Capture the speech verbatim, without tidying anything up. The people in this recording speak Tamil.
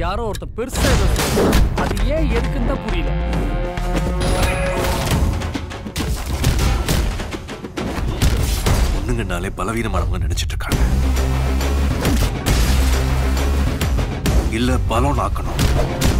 யாரோ ஒருத்த பெருசா ஏதோ சொல்றாரு. அது ஏன் எதுக்குன்னு தான் புரியல. பொண்ணுங்கனாலே பலவீனமானவங்க நினைச்சிட்டு இருக்காங்க. இல்ல பலம் நாக்கணும்.